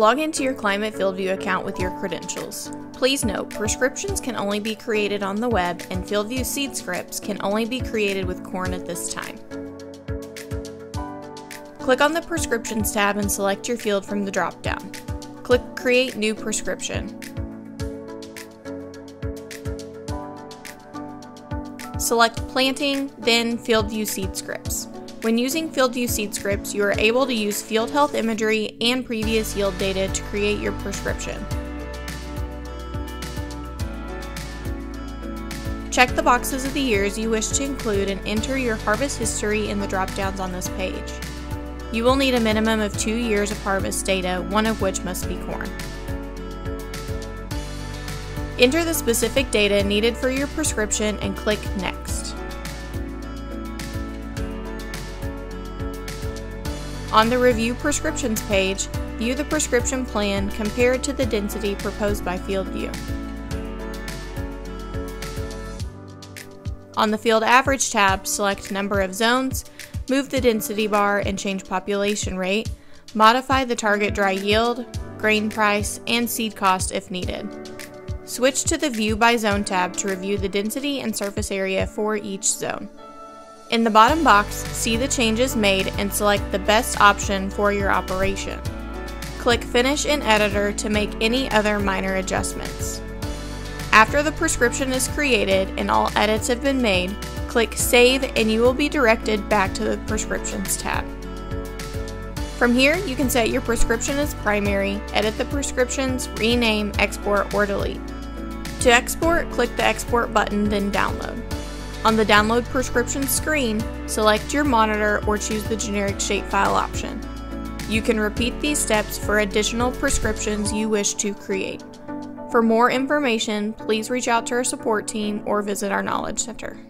Log into your Climate FieldView account with your credentials. Please note, prescriptions can only be created on the web, and FieldView Seed Scripts can only be created with corn at this time. Click on the Prescriptions tab and select your field from the drop-down. Click Create New Prescription. Select Planting, then FieldView Seed Scripts. When using FieldView Seed Scripts, you are able to use field health imagery and previous yield data to create your prescription. Check the boxes of the years you wish to include and enter your harvest history in the drop-downs on this page. You will need a minimum of 2 years of harvest data, one of which must be corn. Enter the specific data needed for your prescription and click Next. On the Review Prescriptions page, view the prescription plan compared to the density proposed by FieldView. On the Field Average tab, select Number of Zones, move the density bar and change population rate, modify the target dry yield, grain price, and seed cost if needed. Switch to the View by Zone tab to review the density and surface area for each zone. In the bottom box, see the changes made and select the best option for your operation. Click Finish in Editor to make any other minor adjustments. After the prescription is created and all edits have been made, click Save and you will be directed back to the Prescriptions tab. From here, you can set your prescription as primary, edit the prescriptions, rename, export, or delete. To export, click the Export button, then Download. On the Download Prescription screen, select your monitor or choose the generic shapefile option. You can repeat these steps for additional prescriptions you wish to create. For more information, please reach out to our support team or visit our Knowledge Center.